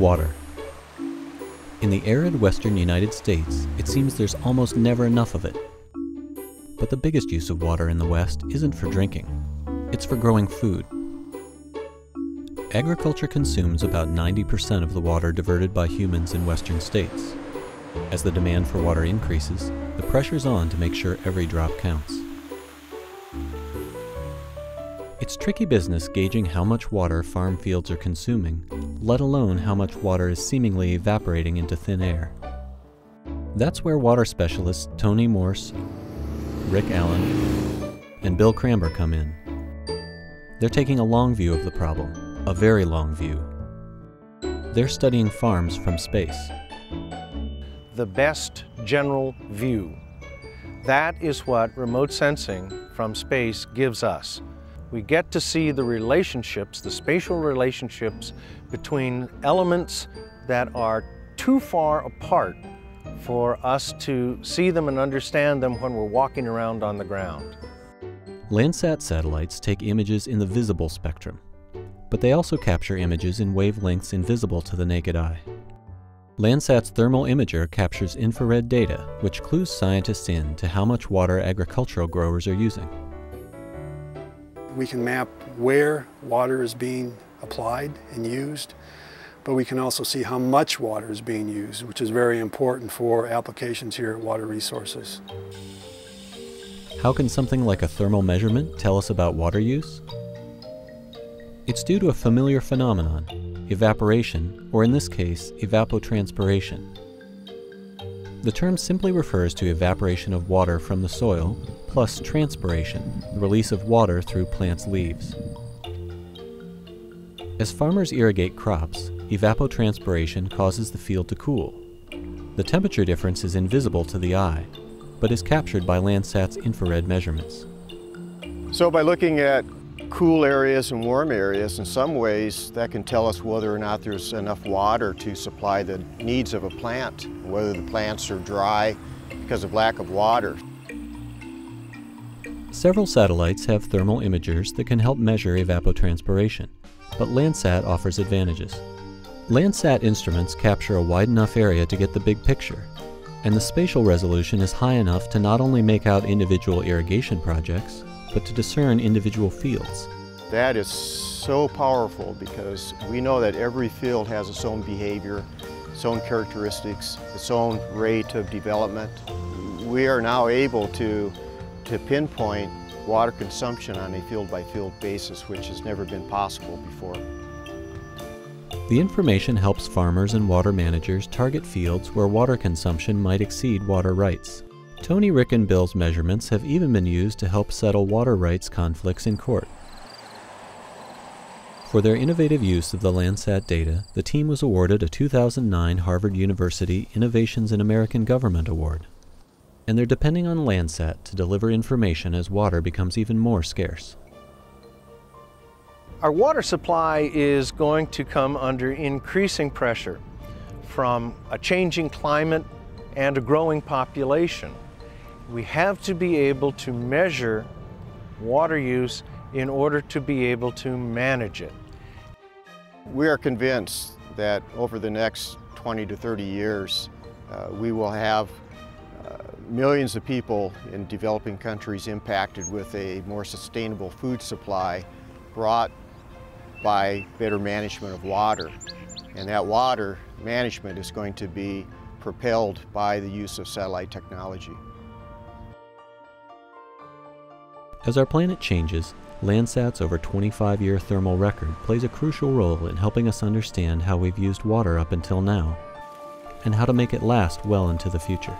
water. In the arid western United States, it seems there's almost never enough of it. But the biggest use of water in the West isn't for drinking. It's for growing food. Agriculture consumes about 90% of the water diverted by humans in western states. As the demand for water increases, the pressure's on to make sure every drop counts. It's tricky business gauging how much water farm fields are consuming, let alone how much water is seemingly evaporating into thin air. That's where water specialists Tony Morse, Rick Allen, and Bill Kramber come in. They're taking a long view of the problem, a very long view. They're studying farms from space. The best general view. That is what remote sensing from space gives us. We get to see the relationships, the spatial relationships between elements that are too far apart for us to see them and understand them when we're walking around on the ground. Landsat satellites take images in the visible spectrum, but they also capture images in wavelengths invisible to the naked eye. Landsat's thermal imager captures infrared data, which clues scientists in to how much water agricultural growers are using. We can map where water is being applied and used, but we can also see how much water is being used, which is very important for applications here at Water Resources. How can something like a thermal measurement tell us about water use? It's due to a familiar phenomenon, evaporation, or in this case, evapotranspiration. The term simply refers to evaporation of water from the soil, plus transpiration, the release of water through plants' leaves. As farmers irrigate crops, evapotranspiration causes the field to cool. The temperature difference is invisible to the eye, but is captured by Landsat's infrared measurements. So by looking at cool areas and warm areas, in some ways that can tell us whether or not there's enough water to supply the needs of a plant, whether the plants are dry because of lack of water. Several satellites have thermal imagers that can help measure evapotranspiration, but Landsat offers advantages. Landsat instruments capture a wide enough area to get the big picture, and the spatial resolution is high enough to not only make out individual irrigation projects, but to discern individual fields. That is so powerful because we know that every field has its own behavior, its own characteristics, its own rate of development. We are now able to pinpoint water consumption on a field-by-field basis, which has never been possible before. The information helps farmers and water managers target fields where water consumption might exceed water rights. Tony, Rick, and Bill's measurements have even been used to help settle water rights conflicts in court. For their innovative use of the Landsat data, the team was awarded a 2009 Harvard University Innovations in American Government Award. And they're depending on Landsat to deliver information as water becomes even more scarce. Our water supply is going to come under increasing pressure from a changing climate and a growing population. We have to be able to measure water use in order to be able to manage it. We are convinced that over the next 20 to 30 years, we will have millions of people in developing countries impacted with a more sustainable food supply brought by better management of water. And that water management is going to be propelled by the use of satellite technology. As our planet changes, Landsat's over 25-year thermal record plays a crucial role in helping us understand how we've used water up until now, and how to make it last well into the future.